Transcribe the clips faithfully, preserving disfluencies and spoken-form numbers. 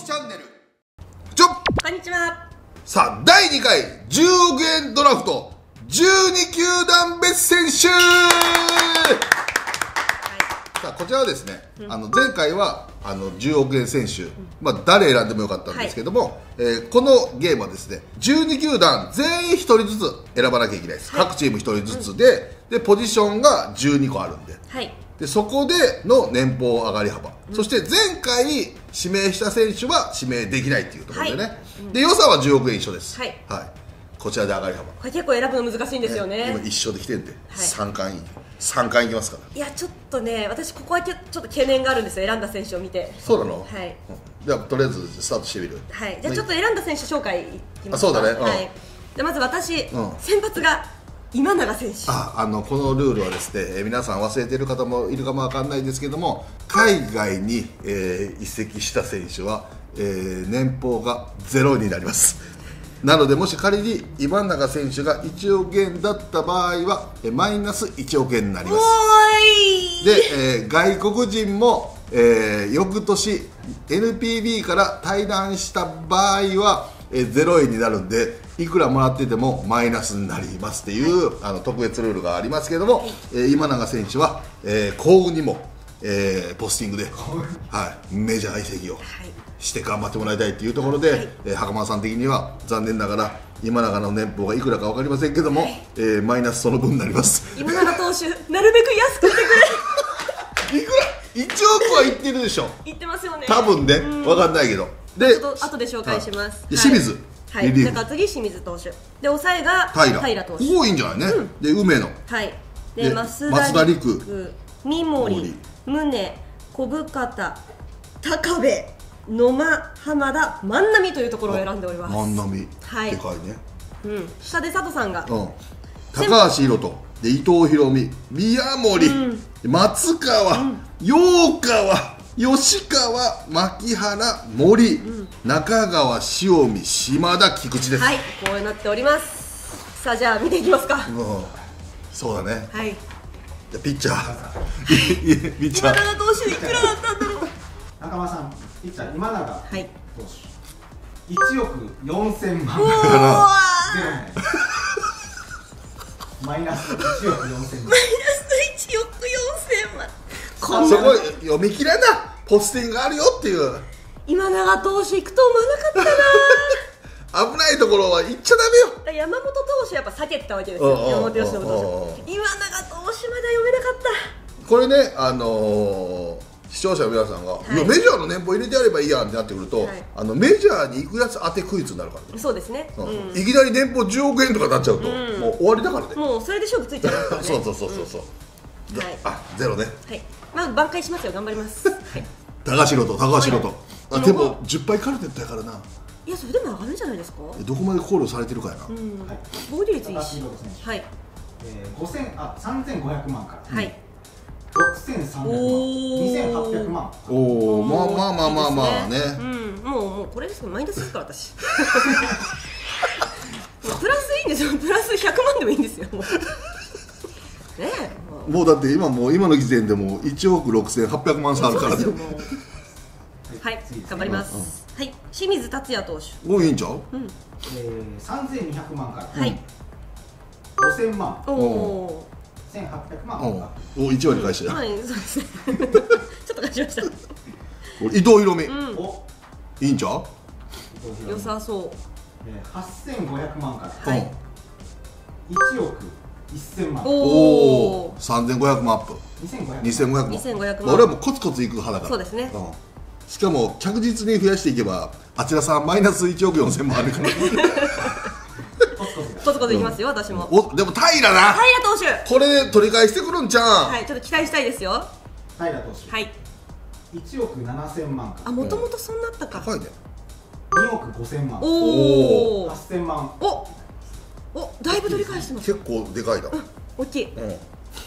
きチャンネルちょっこんにちは。さあだいにかいじゅうおくえんドラフトじゅうにきゅうだん別選手、はい、さあこちらはですね、うん、あの前回はあのじゅうおくえん選手、うん、まあ誰選んでもよかったんですけども、はい、えー、このゲームはですねじゅうにきゅうだん全員ひとりずつ選ばなきゃいけないです、はい、各チームひとりずつで、うん、でポジションがじゅうにこあるんで、はい、でそこでの年俸上がり幅、うん、そして前回指名した選手は指名できないっていうところでね、はい、うん、で予算はじゅうおくえん一緒です、はいはい、こちらで上がり幅、これ結構選ぶの難しいんですよね、ね、今一緒できてるんで、はい、さんかんいさんかんいきますから、いやちょっとね、私ここはちょっと懸念があるんですよ、選んだ選手を見て。そうなの、はい、うん、ではとりあえずスタートしてみる、はい、じゃあちょっと選んだ選手紹介いきますか。そうだね、うん、はい、でまず私、うん、先発が今永選手。あ、あのこのルールはですね、皆さん忘れている方もいるかもわかんないですけども、海外に、えー、移籍した選手は、えー、年俸がゼロになります。なのでもし仮に今永選手がいちおくえんだった場合はマイナスいちおくえんになります。で、えー、外国人も、えー、翌年 エヌピービー から退団した場合はゼロえんになるんで、いくらもらっててもマイナスになりますっていう、はい、あの特別ルールがありますけども、はい、えー、今永選手は、えー、幸運にも、えー、ポスティングで、はい、メジャー移籍をして頑張ってもらいたいというところで、はい、えー、袴田さん的には残念ながら今永の年俸がいくらか分かりませんけども、はい、えー、マイナスその分になります。今永投手なるべく安くしてくれいくらいちおくは言ってるでしょ言ってますよね、多分ね、分かんないけど、でちょっと後で紹介します。清水、はい、で次清水投手、で抑えが平投手、多いんじゃないね。で梅野、はい、で増田陸、三森、宗、小深田、高部、野間、浜田、万波というところを選んでおります。万波、はい、でかいね。うん、下で佐藤さんが、高橋宏斗、で伊藤博美、宮森、松川、陽川。吉川、牧原、森、うん、中川、塩見、島田、菊池です。はい、こうなっております。さあじゃあ見ていきますか、うん、そうだね、はい、じゃピッチャーピッチャー今永投手いくらだったんだろう中間さん、ピッチャー今永投手、はい、いちおくよんせんまんマイナスいちおくよんせんまんマイナスいちおくよんせんまん、こんなそこ読み切らなポスティングがあるよっていう。今永投手行くと思わなかったな危ないところは行っちゃダメよ。山本投手やっぱ避けてたわけですよ、山本由伸投手。今永投手まだ読めなかった。これね、あのー、視聴者の皆さんが、はい、いやメジャーの年俸入れてやればいいやんってなってくると、はい、あのメジャーに行くやつ当てクイズになるからね。そうですね、うん、いきなり年俸じゅうおくえんとかになっちゃうと、うん、もう終わりだからね。もうそれで勝負ついちゃうからねそうそうそうそうそう、うん、あ、ゼロね、はい、まあ挽回しますよ、頑張りますはい高城と高城と、あでもじゅっぱいカルテットやからな。いやそれでも上がるんじゃないですか。どこまで考慮されてるかやな。防御率いいし、はい。五千あ三千五百万から、はい。六千三百万、二千八百万。おお、まあまあまあまあまあね。うん、もうもうこれですけどマイナスですから私。プラスいいんですよ、プラス百万でもいいんですよ。ねえ。もうだって今もう今の時点でもいちおくろくせんはっぴゃくまん差あるからね。はい、頑張ります。はい、清水達也投手。もういいんちゃう？うん。さんぜんにひゃくまんから。はい。ごせんまん。おお。せんはっぴゃくまん。おお、一割返して。はい、そうですね。ちょっと返しました。伊藤博美。お。いいんちゃう？良さそう。はっせんごひゃくまんから。はい。いちおくいっせんまん。おお。さんぜんごひゃくまんアップ。にせんごひゃくまん。俺はもうコツコツいく派だから。そうですね。しかも着実に増やしていけば、あちらさんマイナスいちおくよんせんまんあるから。コツコツいきますよ、私も。お、でも平な。平投手。これ取り返してくるんじゃん。はい、ちょっと期待したいですよ。平投手。はい。いちおくななせんまん。あ、もともとそんなあったか。はいね。におくごせんまん。おお。はっせんまん。お。お、だいぶ取り返してます。結構でかいだ。大きい。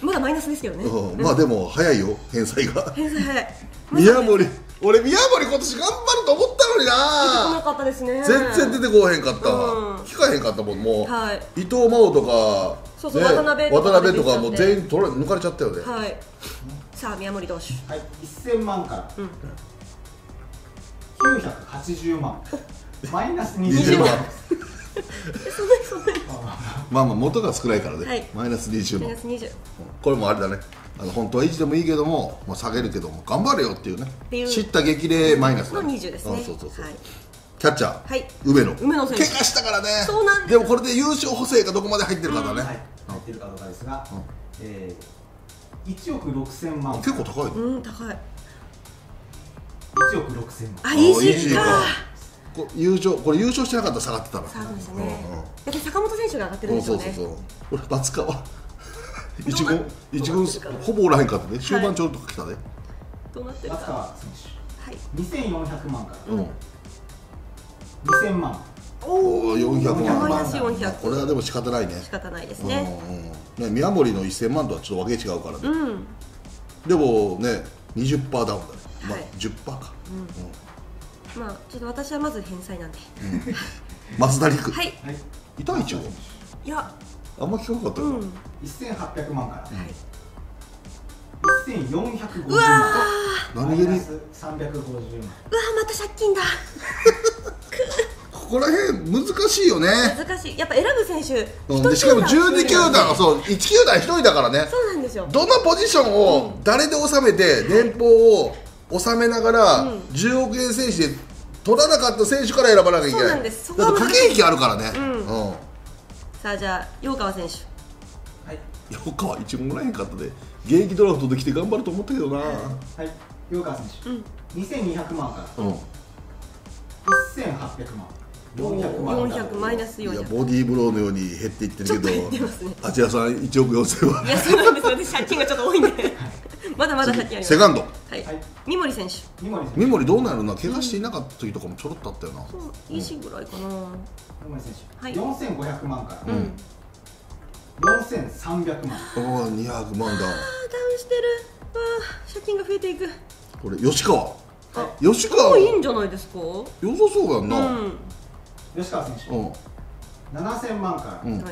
まだマイナスですけどね。まあでも早いよ、返済が。返済早い。宮森、俺宮森今年頑張ると思ったのにな。出てこなかったですね。全然出てこへんかった。聞かへんかったもん、もう。伊藤真央とか、渡辺とかもう全員取ら抜かれちゃったよね。はい。さあ宮森投手。はい。いっせんまんから。きゅうひゃくはちじゅうまんマイナスにじゅうまん。まあまあ元が少ないからね、マイナスにじゅうまん。これもあれだね、あの本当は維持でもいいけども、まあ、下げるけども頑張れよっていうね、知った激励マイナスのにじゅうですね。そうそうそう。キャッチャー梅野、梅野選手怪我したからね。そうなんです。でもこれで優勝補正がどこまで入ってるかだね。入ってるかどうかですが、いちおくろくせんまん。結構高い。うん高い。いちおくろくせんまん。あいいしか。優勝、これ優勝してなかったら下がってたら。そうですね。だって坂本選手が上がってるんですよね。そうそうそう。これ松川。一軍一軍ほぼおらへんかったね。終盤ちょっと来たね。どうなってるか。松川選手。はい。にせんよんひゃくまんから。うん。にせんまん。おおよんひゃくまん。これはでも仕方ないね。仕方ないですね。ね宮森のいっせんまんとはちょっとわけ違うからね。うん。でもね にじゅっパーセント ダウンだね。まあ じゅっパーセント か。うん。まあちょっと私はまず返済なんで。松田陸。はい。いた一応。いや。あんま聞かなかったよ。いっせんはっぴゃくまんから。いっせんよんひゃくごじゅうまん。うわあ。何気に。さんびゃくごじゅうまん。うわあまた借金だ。ここら辺難しいよね。難しい。やっぱ選ぶ選手。しかもじゅうにきゅうだん、そういちきゅうだん一人だからね。そうなんですよ。どんなポジションを誰で収めて年俸を。収めながらじゅうおくえん選手で取らなかった選手から選ばなきゃいけない。だって駆け引きあるからね。さあじゃあ陽川選手。陽川一ももらえへんかったで現役ドラフトできて頑張ると思ったけどな。陽川選手にせんにひゃくまんからいっせんはっぴゃくまん。よんひゃくマイナスよんひゃく。ボディーブローのように減っていってるけどあちらさんいちおくよんせんまん。いやそうなんですよね、借金がちょっと多いんで。まだまだ先あります。セカンド。はい。三森選手。三森どうなるな、怪我していなかった時とかもちょろっとあったよな。そう、いいしぐらいかな。三森選手。はい。四千五百万から。うん。四千三百万。ああ、二百万だ。ああ、ダウンしてる。ああ、借金が増えていく。これ吉川。あ、吉川。もういいんじゃないですか。よさそうやんな。吉川選手。うん。七千万から。うん。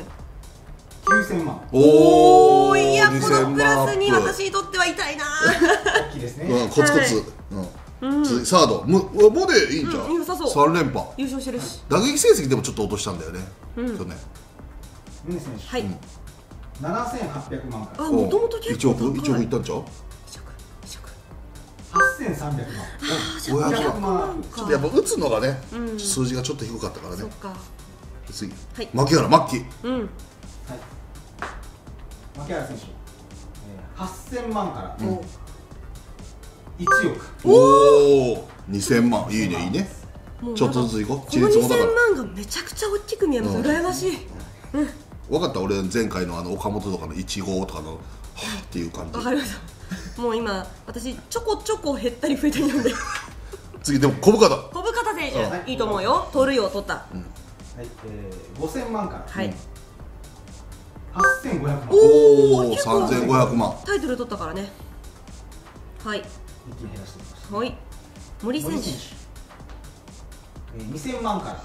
きゅうせんまん。おお、いや、このクラスに私にとっては痛いな。大きいですね。コツコツ。サード、もうでいいんじゃん。さんれんぱ。優勝してるし。打撃成績でもちょっと落としたんだよね。去年。ムネ選手。はい。ななせんはっぴゃくまんから。あ、もともと結構高い。いちおくいったんちゃう？はっせんさんびゃくまん。ごひゃくまん。ちょっとやっぱ打つのがね、数字がちょっと低かったからね。次。はい。牧原、マッキー。うん。牧原選手、はっせんまんからいちおく。おお、にせんまん、いいねいいね。ちょっとずついこう。このにせんまんがめちゃくちゃ大きく見えます。羨ましい。分かった、俺前回のあの岡本とかのいちごとかのはぁっていう感じ。分かりました。もう今私ちょこちょこ減ったり増えたりなんで。次でも小深田、小深田選手いいと思うよ。盗塁を取った。はい、ごせんまんから。はい、はっせんごひゃくまん。おお、さんぜんごひゃくまん。タイトル取ったからね。はい。一気に減らしてきました。はい。森選手。にせんまんから。いっ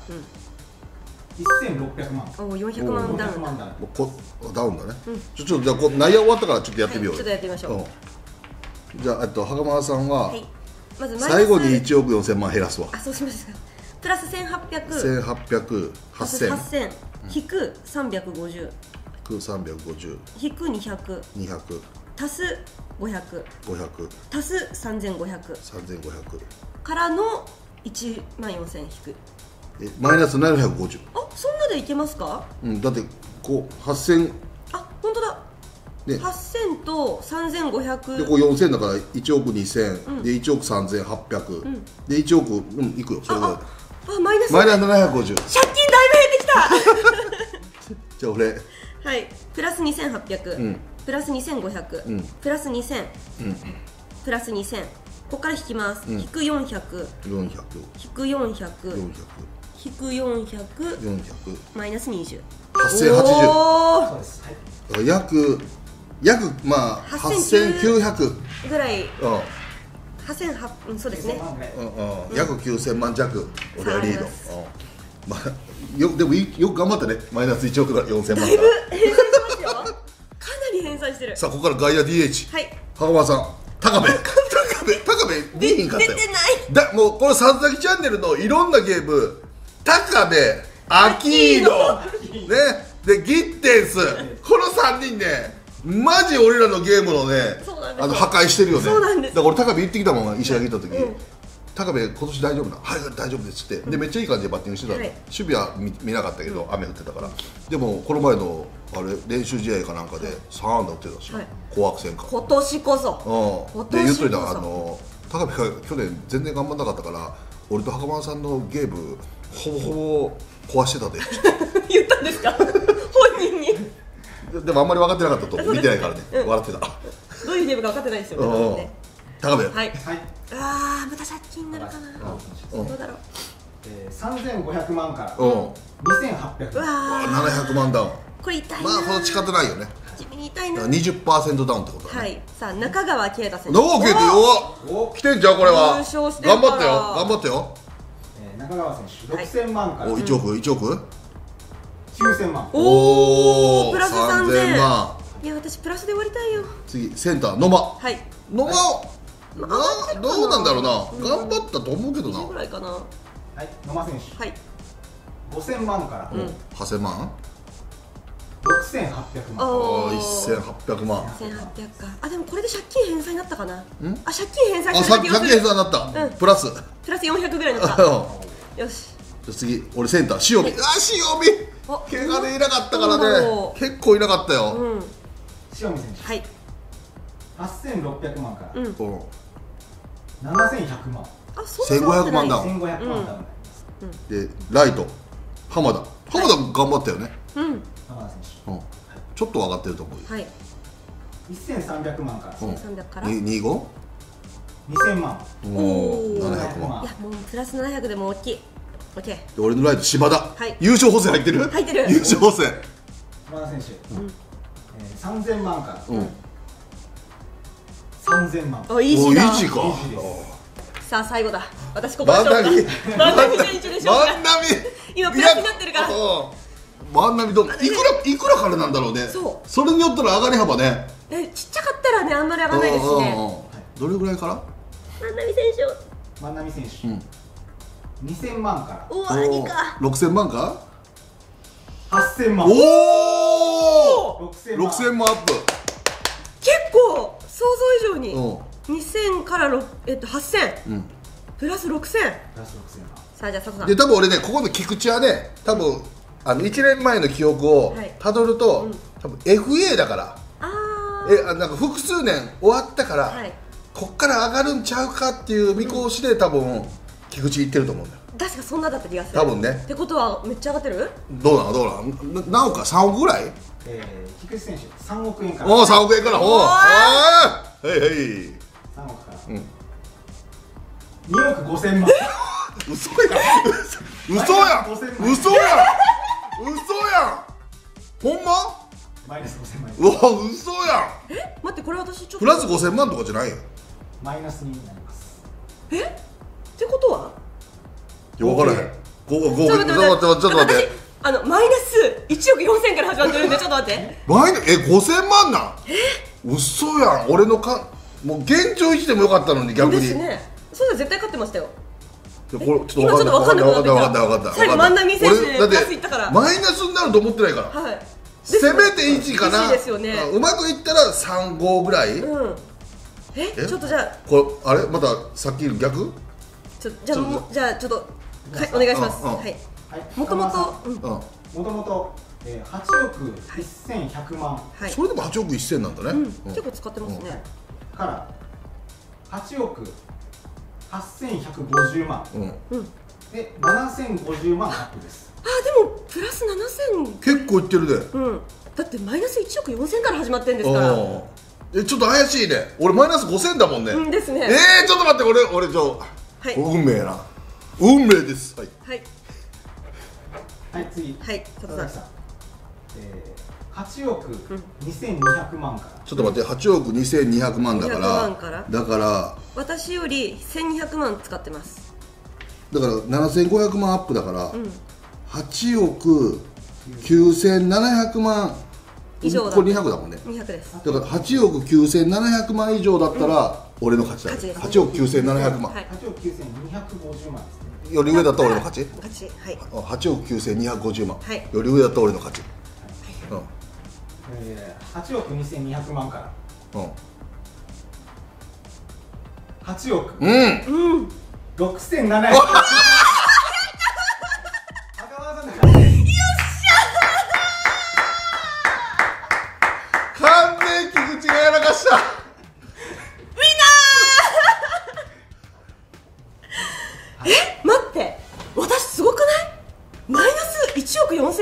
せんろっぴゃくまん。おお、よんひゃくまんダウン。こダウンだね。ちょちょじゃあこ内野終わったからちょっとやってみよう。ちょっとやってみましょう。じゃあえっと羽釜さんは最後にいちおくよんせんまん減らすわ。あ、そうしますか。プラスせんはっぴゃく。せんはっぴゃく、はっせん。はっせん引くさんびゃくごじゅう。さんびゃくごじゅう引くにひゃく、にひゃく足すごひゃく、ごひゃく足すさんぜんごひゃく、さんぜんごひゃくからのいちまんよんせん引くえマイナスななひゃくごじゅう。あ、そんなでいけますか？うん、だってこうはっせん、あ、本当だね、はっせんとさんぜんごひゃくでこうよんせんだからいちおくにせん、うん、でいちおくさんぜんはっぴゃく、うん、でいちおく、うん、いくよそれで。ああ、マイナスマイナスななひゃくごじゅう。借金だいぶ減ってきた。じゃあ俺はい、プラスにせんはっぴゃく、プラスにせんごひゃく、プラスにせん、プラスにせん、ここから引きます。引くよんひゃく、引くよんひゃく、引くよんひゃく、マイナスにじゅう。はっせんはちじゅう。約、約、まあ、はっせんきゅうひゃくぐらい。はっせんはっぴゃく、そうですね。約きゅうせんまん弱、俺はリード。まあ、よでもよく頑張ったね、マイナスいちおくだよんせんまんだいぶ返済してますよ。かなり返済してる。さあここから外野 ディーエイチ、はい、羽釜さん高部、高部高部出てない。だもうこのさつざきチャンネルのいろんなゲーム、高部、アキーノ、ね、でギッテンス、このさんにんね、マジ俺らのゲームのね、あの破壊してるよね。だから俺、高部行ってきたもん、石垣行った時、高部、今年大丈夫な、はい、大丈夫ですって、でめっちゃいい感じでバッティングしてた、守備は見なかったけど、雨降ってたから、でもこの前のあれ練習試合かなんかで、さん安打打ってたし、紅白戦か。今年こそ。で、言っといた、あの高部が去年、全然頑張んなかったから、俺と袴田さんのゲーム、ほぼほぼ壊してたで。言ったんですか、本人に。でもあんまり分かってなかったと、見てないからね、笑ってた。どういうゲームか分かってないですよね。高部。はい。ああ、また借金になるかな。どうだろう。ええ、三千五百万から。二千八百。七百万ダウン。これ痛いな。まあ、この仕方ないよね。地味に痛いな。二十パーセントダウンってことだね。はい。さあ、中川圭太選手。おお、圭太よ。来てんじゃん、これは。頑張ったよ。頑張ったよ。中川選手、六千万から。お、一億、一億。きゅうせんまん。おお、プラスさんぜんまん。いや、私プラスで終わりたいよ。次、センター野間。はい。野間。どうなんだろうな。頑張ったと思うけどな。ぐらいかな。はい、野間選手。はい。ごせんまんから。はっせんまん。ろくせんはっぴゃくまん。ああ、せんはっぴゃくまん。せんはっぴゃくか。あ、でもこれで借金返済になったかな。うん。あ、借金返済。あ、借金返済になった。うん。プラス。プラスよんひゃくぐらいになった。よし。じゃ次、俺センター塩見。あ、塩見。怪我でいなかったからね、結構いなかったよ、塩見選手、はい、はっせんろっぴゃくまんから、ななせんひゃくまん、せんごひゃくまんダウン、で、ライト、浜田、浜田も頑張ったよね、浜田選手、ちょっと上がってると思うよ、せんさんびゃくまんから、にじゅうご、にせんまん、ななひゃくまん、いや、もうプラスななひゃくでも大きい。俺のライト、島田、優勝補正入ってる、入ってる、優勝補正、島田選手、さんぜんまんから、さんぜんまん、おいしいか、さあ、最後だ、私、ここでしょうか、万波選手でしょうか、今、プラスになってるから、万波、どう、いくらからなんだろうね、それによったら上がり幅ね、ちっちゃかったらね、あんまり上がらないですね、どれぐらいから、万波選手、万波選手。にせんまんから。おお、何か。ろくせんまんか。はっせんまん。おお。ろくせんまんアップ。結構想像以上に。にせんからろくえっとはっせん。プラスろくせん。プラスろくせん。さあじゃあ佐藤さん。で多分俺ねここの菊池はね多分あのいちねんまえの記憶をたどると多分 エフエー だから。ああ。えなんか複数年終わったからこっから上がるんちゃうかっていう見越しで多分。菊池行ってると思うんだよ。確かそんなだった気がする。多分ね。ってことはめっちゃ上がってる？どうなのどうなの？なおかさんおくぐらい？ええ菊池選手さんおくえんから。おおさんおくえんから。おお。はいはい。さんおくから。うん。におくごせんまん。嘘や。嘘や。嘘や。嘘や。ほんま？マイナスごせんまん。うわ嘘や。え？待ってこれ私ちょっと。プラスごせんまんとかじゃないよ。マイナスになります。え？ってことは？分からへん。ごごご。ちょっと待って私あのマイナスいちおくよんせんから始まってるんでちょっと待って。マイナえごせんまんなん？え？嘘やん。俺のかもう現状維持でもよかったのに逆に。ですね。そうだ絶対勝ってましたよ。これちょっと分かんない分かんない分かんない分かんない。最後万波選手でパスいったから。マイナスになると思ってないから。はい。せめていちかな。うまくいったらさんごぐらい？うん。え？ちょっとじゃあ。これあれまたさっきの逆？じゃあじゃあちょっとお願いします。はい。もともともともとはちおくせんひゃくまん。それでもはちおくせんなんだね。結構使ってますね。からはちおくはっせんひゃくごじゅうまん。でななせんごじゅうまんアップです。あでもプラスななせん。結構いってるで。うん。だってマイナスいちおくよんせんから始まってんですから。えちょっと怪しいね。俺マイナスごせんだもんね。うんですね。ええちょっと待って俺俺ちょ。運命な運命ですはいはいはい次はい佐々木さんはちおくにせんにひゃくまんからちょっと待ってはちおくにせんにひゃくまんだからだから私よりせんにひゃくまん使ってますだからななせんごひゃくまんアップだからはちおくきゅうせんななひゃくまん以上これにひゃくだもんねにひゃくですだからはちおくきゅうせんななひゃくまん以上だったら俺の勝ちだね。はちおくきゅうせんななひゃくまん、はちおくきゅうせんにひゃくごじゅうまんですね。より上だったら俺の勝ち。勝ち、はい。はちおくきゅうせんにひゃくごじゅうまん、より上だったら俺の勝ち。うん。はちおくにせんにひゃくまんから。うん。はちおく。うん。うん。ろくせんななひゃく。よっしゃー。完全に菊池がやらかした。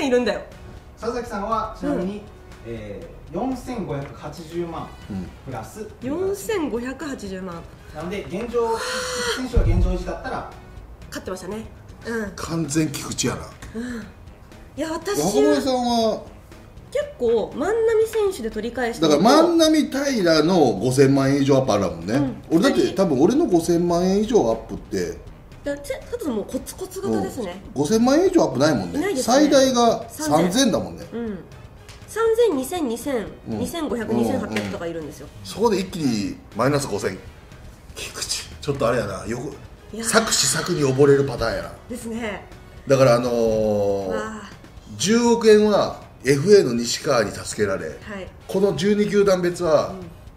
いるんだよ。佐々木さんはちなみによんせんごひゃくはちじゅうまんプラスよんせんごひゃくはちじゅうまんなので、現状選手は現状維持だったら勝ってましたね。完全菊池やな。いや、私は結構万波選手で取り返して、だから万波平のごせんまんえん以上アップあるもんね。俺だって多分俺のごせんまんえん以上アップってだってただもうコツコツ型ですね。ごせんまんえん以上アップないもんね。最大がさんぜんだもんね。さんぜん、にせん、にせん、にせんごひゃく、にせんはっぴゃくとかいるんですよ。そこで一気にマイナスごせん。菊池ちょっとあれやな、よく策士策に溺れるパターンやなですね。だからあのじゅうおくえんは エフエー の西川に助けられ、このじゅうにきゅうだん別は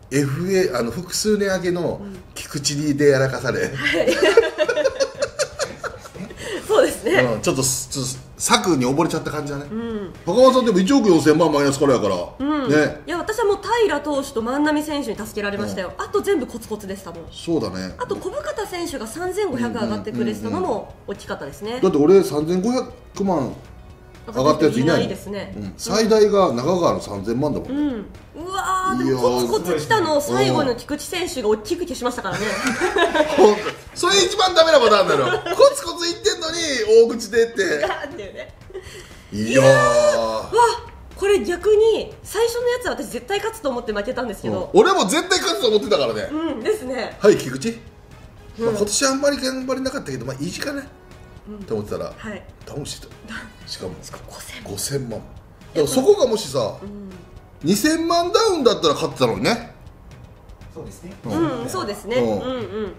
エフエー あの複数値上げの菊池にでやらかされ、うん、ちょっと策に溺れちゃった感じだね。高松さんでもいちおくよんせんまんマイナスからやからね。いや、私はもう平投手と万波選手に助けられましたよ。あと全部コツコツでした。もんそうだね。あと小深田選手がさんぜんごひゃく上がってくれてたのも大きかったですね。だって俺さんぜんごひゃくまん上がったやついないですね。最大が中川のさんぜんまんだもんね。うわー、でもコツコツ来たのを最後の菊池選手が大きく消しましたからね。それ一番ダメなパターンだよ。コツコツいってんのに大口でっていやー、わ、これ逆に最初のやつは私絶対勝つと思って負けたんですけど、俺も絶対勝つと思ってたからね。うんですね。はい、菊池今年あんまり頑張れなかったけど、まあいい時間ねって思ってたらダウンしてた。しかもごせんまん。だからそこがもしさにせんまんダウンだったら勝ってたのにね。そうですね。うん、そうですね。うんうん。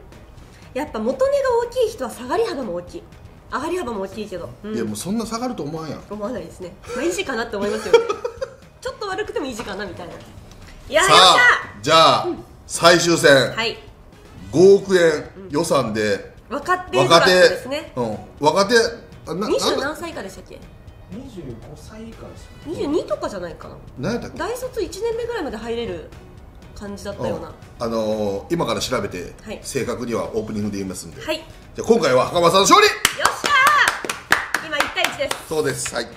やっぱ元値が大きい人は下がり幅も大きい、上がり幅も大きいけど、うん、いやもうそんな下がると思わんやん。思わないですね。まあいい時間なって思いますよね。ちょっと悪くてもいい時間なみたいな。いや、さあじゃあ、うん、最終戦、はい、ごおくえん予算で、うん、若手若手ですね。うん、若手にじゅうなんさい以下でしたっけ？にじゅうごさい以下ですか？にじゅうにとかじゃないかな。何やったっけ？大卒いちねんめぐらいまで入れる感じだったような。あのー、今から調べて、はい、正確にはオープニングで言いますんで、はい、じゃあ今回は袴田さんの勝利。よっしゃー、今いちたいいちです。そうです、はい。